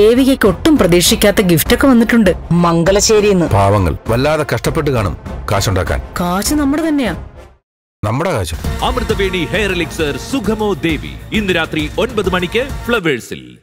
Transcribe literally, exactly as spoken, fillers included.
ദേവികയ്ക്ക് ഒട്ടും പ്രതീക്ഷിക്കാത്ത ഗിഫ്റ്റ് ഒക്കെ വന്നിട്ടുണ്ട് മംഗലശ്ശേരിയിൽ നിന്ന്. പാവങ്ങൾ വല്ലാതെ കഷ്ടപ്പെട്ട് കാണും കാശുണ്ടാക്കാൻ. കാശ് നമ്മുടെ തന്നെയാ, നമ്മുടെ കാശ്. അമൃതവേണി ഹെയർ എലിക്സർ സുഗമോ ദേവി ഇന്ന് രാത്രി ഒൻപത് മണിക്ക് ഫ്ലവേഴ്സിൽ.